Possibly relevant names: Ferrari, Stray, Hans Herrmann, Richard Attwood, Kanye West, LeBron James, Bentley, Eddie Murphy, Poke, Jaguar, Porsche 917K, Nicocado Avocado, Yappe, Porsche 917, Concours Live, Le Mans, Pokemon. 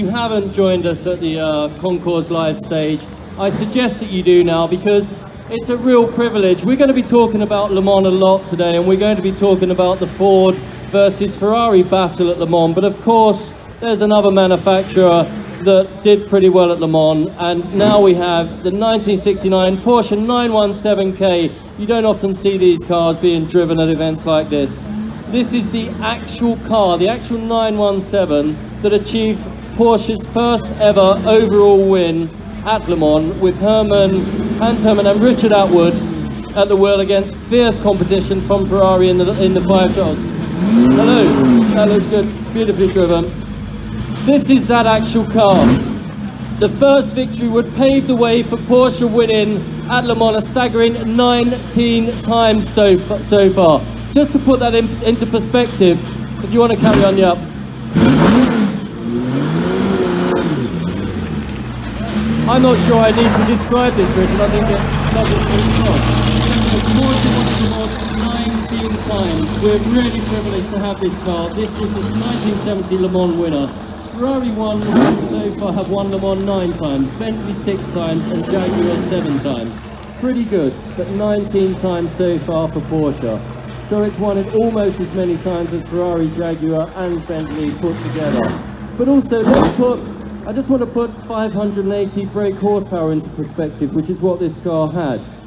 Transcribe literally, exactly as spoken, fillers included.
If you haven't joined us at the uh, Concours Live stage, I suggest that you do now, because it's a real privilege. We're going to be talking about Le Mans a lot today, and we're going to be talking about the Ford versus Ferrari battle at Le Mans. But of course, there's another manufacturer that did pretty well at Le Mans, and now we have the nineteen sixty-nine Porsche nine one seven K. You don't often see these cars being driven at events like this. This is the actual car, the actual nine one seven, that achieved Porsche's first ever overall win at Le Mans, with Herrmann, Hans Herrmann and Richard Attwood at the wheel against fierce competition from Ferrari in the, in the five trials. Hello, that looks good, beautifully driven. This is that actual car. The first victory would pave the way for Porsche winning at Le Mans a staggering nineteen times so, so far. Just to put that in, into perspective, if you want to carry on, yeah. I'm not sure I need to describe this, Richard. I think it does it pretty well. Porsche won the award nineteen times. We're really privileged to have this car. This is the nineteen seventy Le Mans winner. Ferrari won Le Mans so far, have won Le Mans nine times, Bentley six times, and Jaguar seven times. Pretty good, but nineteen times so far for Porsche. So it's won it almost as many times as Ferrari, Jaguar, and Bentley put together. But also, let's put. I just want to put five hundred eighty brake horsepower into perspective, which is what this car had.